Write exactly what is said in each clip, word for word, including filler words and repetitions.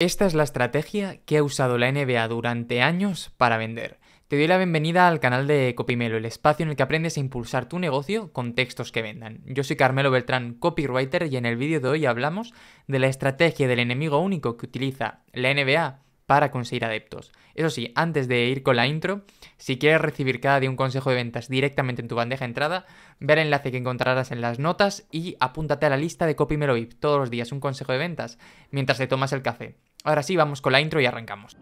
Esta es la estrategia que ha usado la N B A durante años para vender. Te doy la bienvenida al canal de Copymelo, el espacio en el que aprendes a impulsar tu negocio con textos que vendan. Yo soy Carmelo Beltrán, copywriter, y en el vídeo de hoy hablamos de la estrategia del enemigo único que utiliza la N B A para conseguir adeptos. Eso sí, antes de ir con la intro, si quieres recibir cada día un consejo de ventas directamente en tu bandeja de entrada, ve el enlace que encontrarás en las notas y apúntate a la lista de Copymelo V I P. Todos los días un consejo de ventas mientras te tomas el café. Ahora sí, vamos con la intro y arrancamos.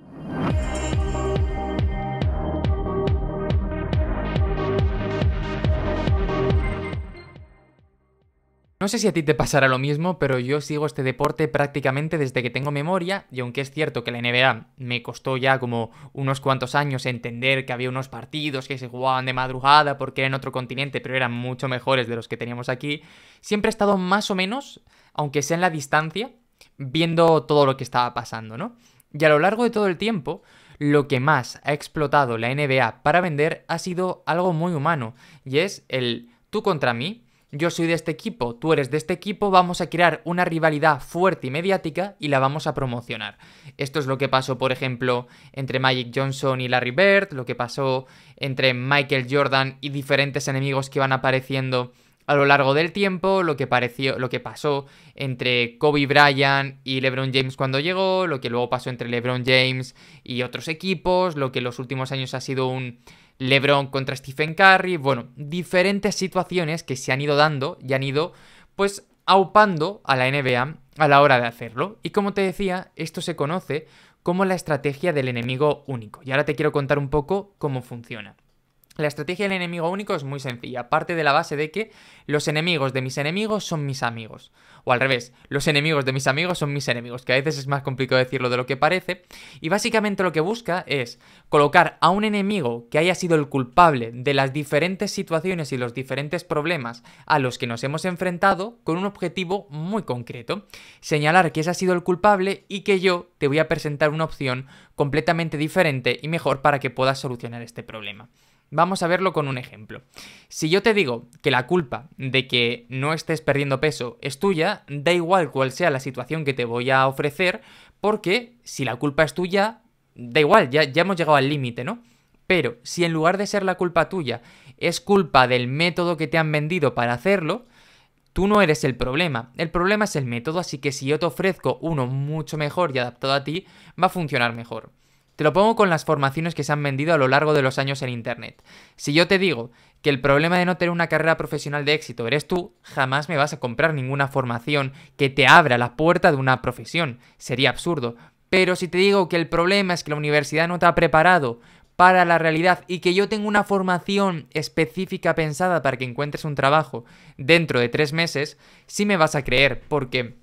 No sé si a ti te pasará lo mismo, pero yo sigo este deporte prácticamente desde que tengo memoria, y aunque es cierto que la N B A me costó ya como unos cuantos años entender que había unos partidos que se jugaban de madrugada porque era en otro continente, pero eran mucho mejores de los que teníamos aquí, siempre he estado más o menos, aunque sea en la distancia, viendo todo lo que estaba pasando, ¿no? Y a lo largo de todo el tiempo, lo que más ha explotado la N B A para vender ha sido algo muy humano, y es el tú contra mí. Yo soy de este equipo, tú eres de este equipo, vamos a crear una rivalidad fuerte y mediática y la vamos a promocionar. Esto es lo que pasó, por ejemplo, entre Magic Johnson y Larry Bird, lo que pasó entre Michael Jordan y diferentes enemigos que van apareciendo a lo largo del tiempo, lo que, pareció, lo que pasó entre Kobe Bryant y LeBron James cuando llegó, lo que luego pasó entre LeBron James y otros equipos, lo que en los últimos años ha sido un LeBron contra Stephen Curry, bueno, diferentes situaciones que se han ido dando y han ido, pues, aupando a la N B A a la hora de hacerlo. Y como te decía, esto se conoce como la estrategia del enemigo único. Y ahora te quiero contar un poco cómo funciona. La estrategia del enemigo único es muy sencilla, parte de la base de que los enemigos de mis enemigos son mis amigos. O al revés, los enemigos de mis amigos son mis enemigos, que a veces es más complicado decirlo de lo que parece. Y básicamente lo que busca es colocar a un enemigo que haya sido el culpable de las diferentes situaciones y los diferentes problemas a los que nos hemos enfrentado con un objetivo muy concreto. Señalar que ese ha sido el culpable y que yo te voy a presentar una opción completamente diferente y mejor para que puedas solucionar este problema. Vamos a verlo con un ejemplo. Si yo te digo que la culpa de que no estés perdiendo peso es tuya, da igual cuál sea la situación que te voy a ofrecer, porque si la culpa es tuya, da igual, ya, ya hemos llegado al límite, ¿no? Pero si en lugar de ser la culpa tuya, es culpa del método que te han vendido para hacerlo, tú no eres el problema. El problema es el método, así que si yo te ofrezco uno mucho mejor y adaptado a ti, va a funcionar mejor. Te lo pongo con las formaciones que se han vendido a lo largo de los años en internet. Si yo te digo que el problema de no tener una carrera profesional de éxito eres tú, jamás me vas a comprar ninguna formación que te abra la puerta de una profesión. Sería absurdo. Pero si te digo que el problema es que la universidad no te ha preparado para la realidad y que yo tengo una formación específica pensada para que encuentres un trabajo dentro de tres meses, sí me vas a creer, porque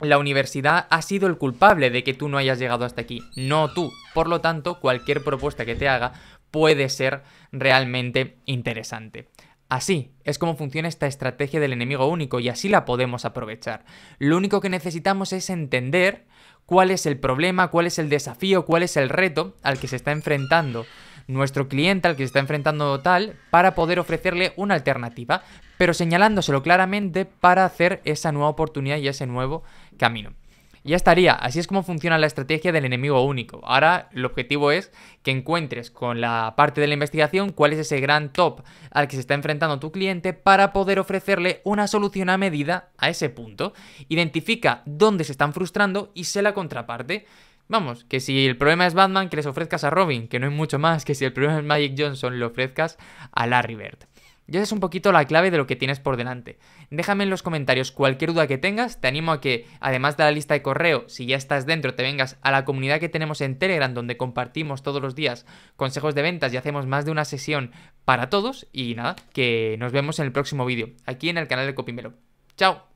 la universidad ha sido el culpable de que tú no hayas llegado hasta aquí, no tú. Por lo tanto, cualquier propuesta que te haga puede ser realmente interesante. Así es como funciona esta estrategia del enemigo único y así la podemos aprovechar. Lo único que necesitamos es entender cuál es el problema, cuál es el desafío, cuál es el reto al que se está enfrentando nuestro cliente, al que se está enfrentando tal, para poder ofrecerle una alternativa, pero señalándoselo claramente para hacer esa nueva oportunidad y ese nuevo camino. Ya estaría, así es como funciona la estrategia del enemigo único. Ahora el objetivo es que encuentres con la parte de la investigación cuál es ese gran top al que se está enfrentando tu cliente para poder ofrecerle una solución a medida a ese punto. Identifica dónde se están frustrando y sé la contraparte. Vamos, que si el problema es Batman, que les ofrezcas a Robin, que no es mucho más, que si el problema es Magic Johnson, le ofrezcas a Larry Bird. Y esa es un poquito la clave de lo que tienes por delante. Déjame en los comentarios cualquier duda que tengas. Te animo a que, además de la lista de correo, si ya estás dentro, te vengas a la comunidad que tenemos en Telegram, donde compartimos todos los días consejos de ventas y hacemos más de una sesión para todos. Y nada, que nos vemos en el próximo vídeo, aquí en el canal de Copymelo. ¡Chao!